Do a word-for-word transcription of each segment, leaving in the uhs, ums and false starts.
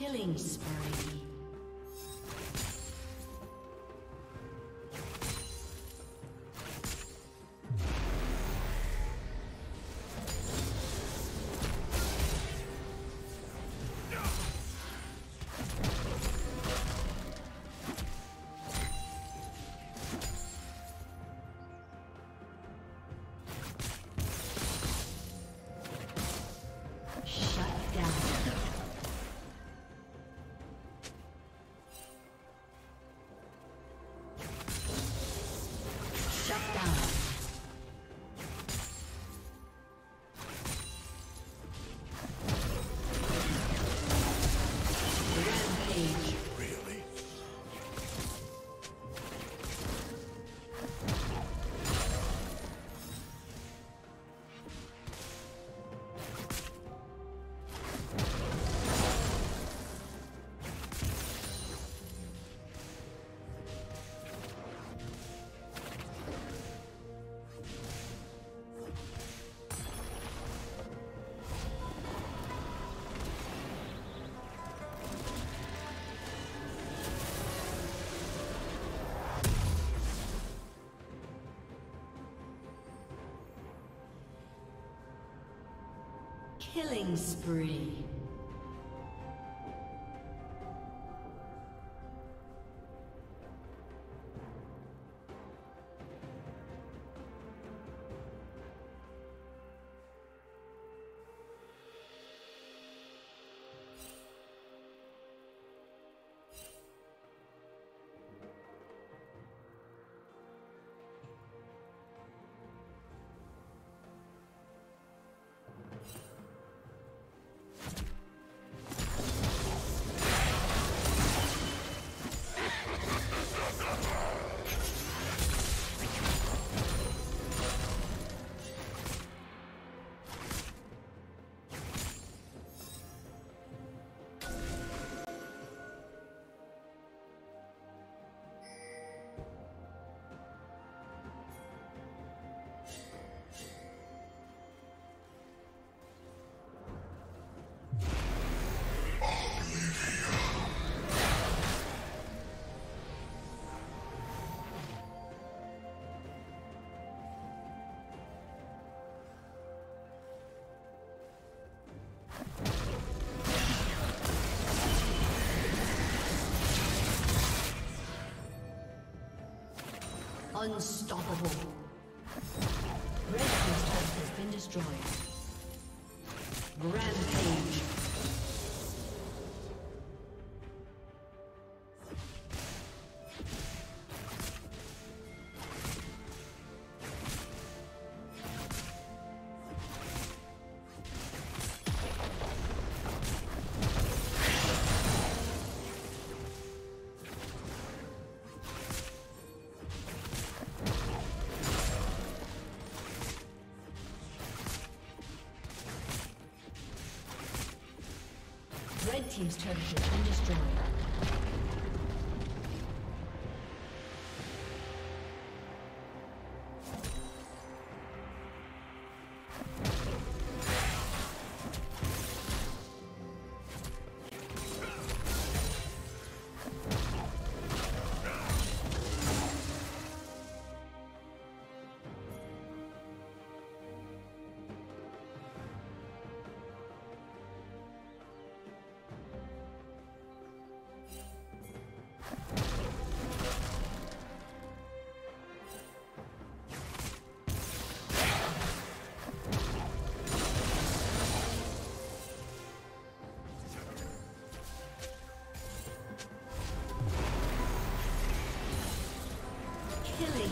Killing spree. Killing spree. Unstoppable. Red Team's turret has been destroyed. Rampage. Red Team's turret has been destroyed.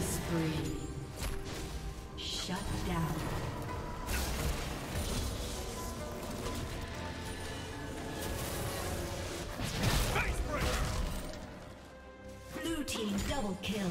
Spree. Shut down. Blue team double kill.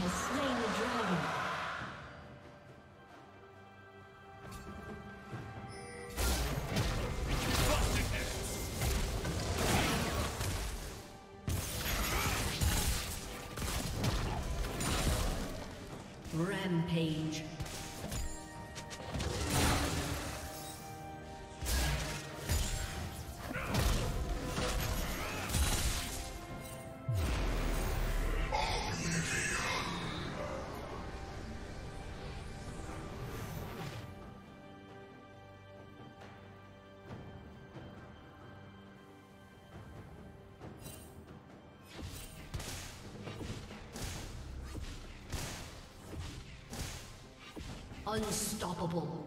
has slain the dragon. Rampage. Unstoppable.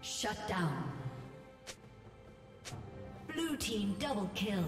Shut down. Blue team double kill.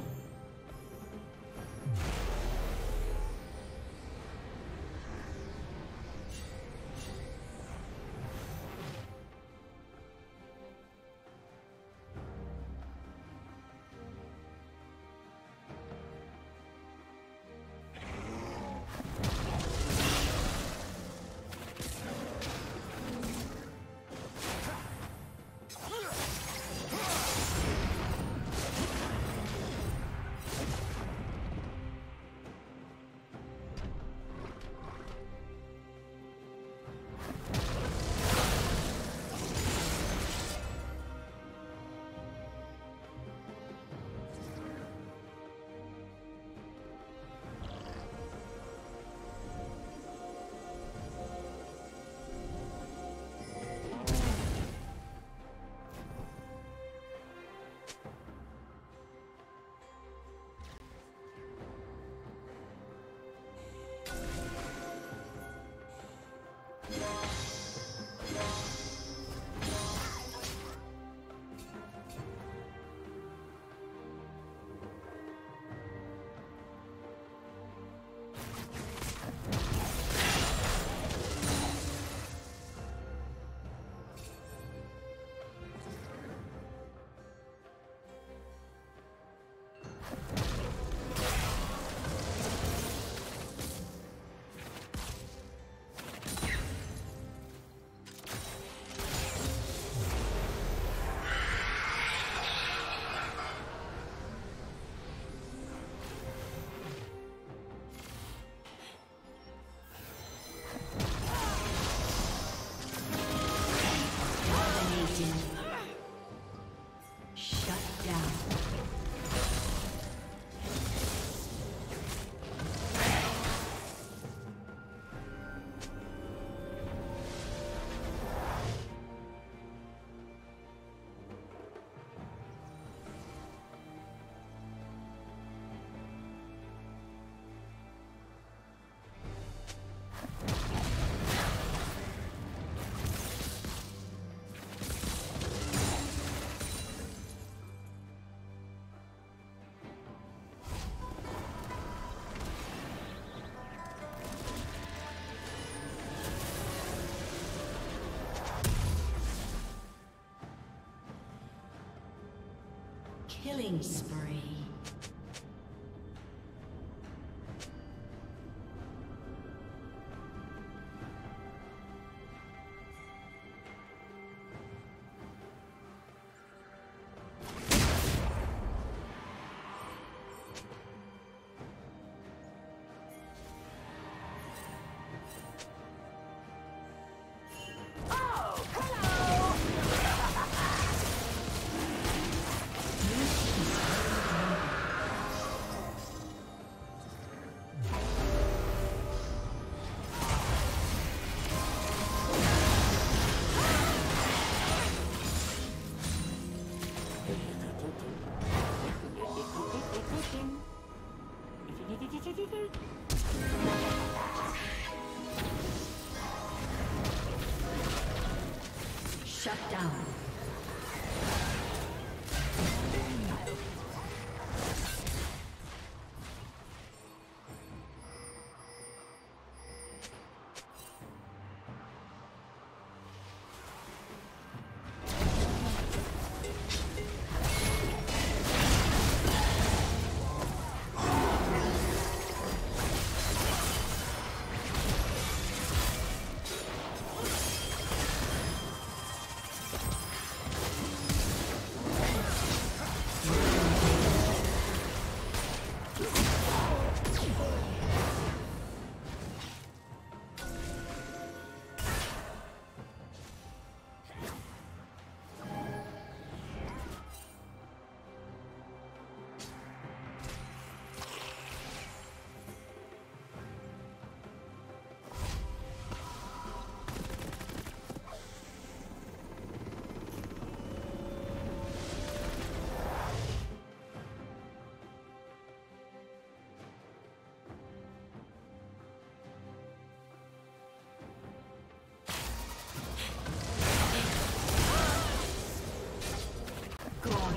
Killing spree. Shut down.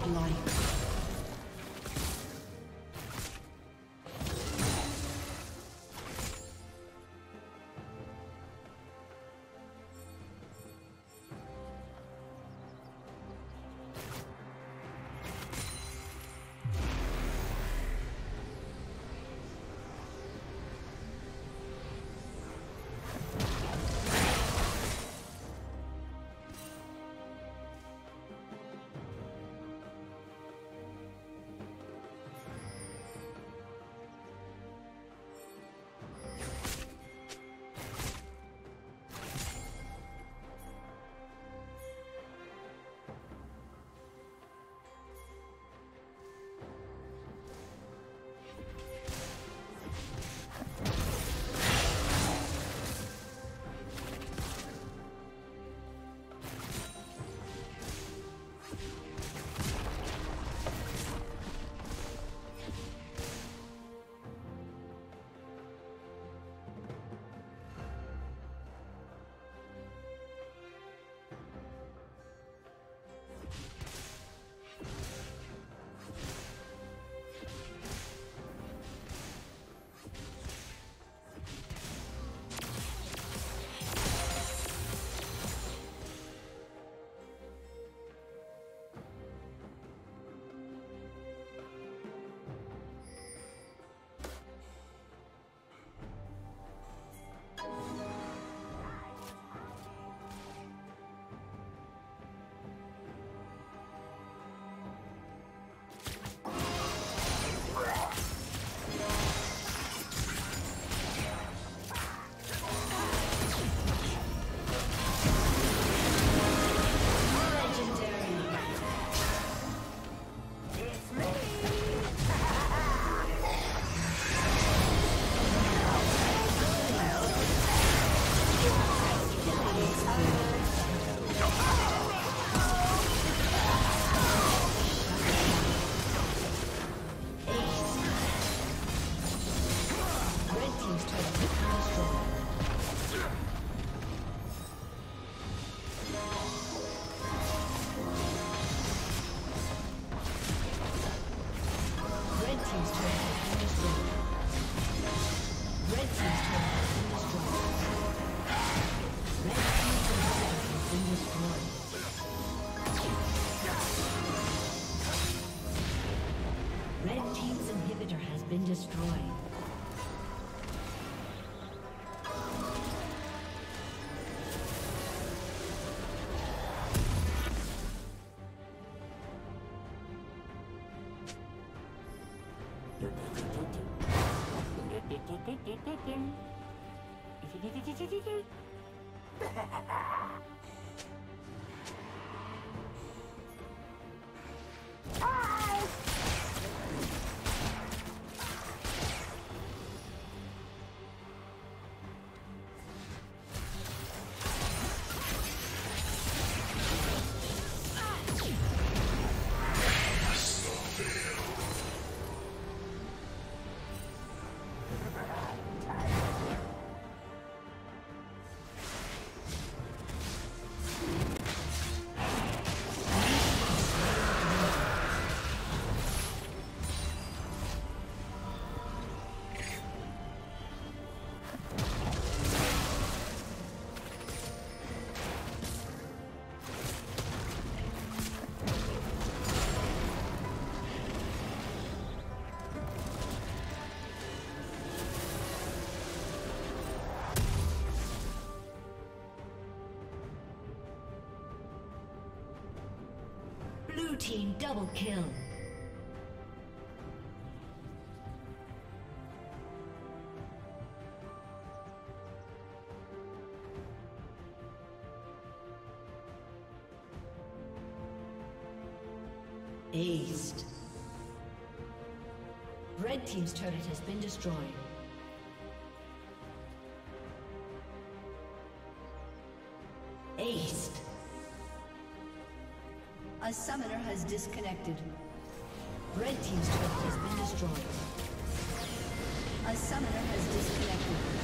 Life. Blue team double kill. Aced. Red team's turret has been destroyed. Aced. A summoner has disconnected. Red team's turret has been destroyed. A summoner has disconnected.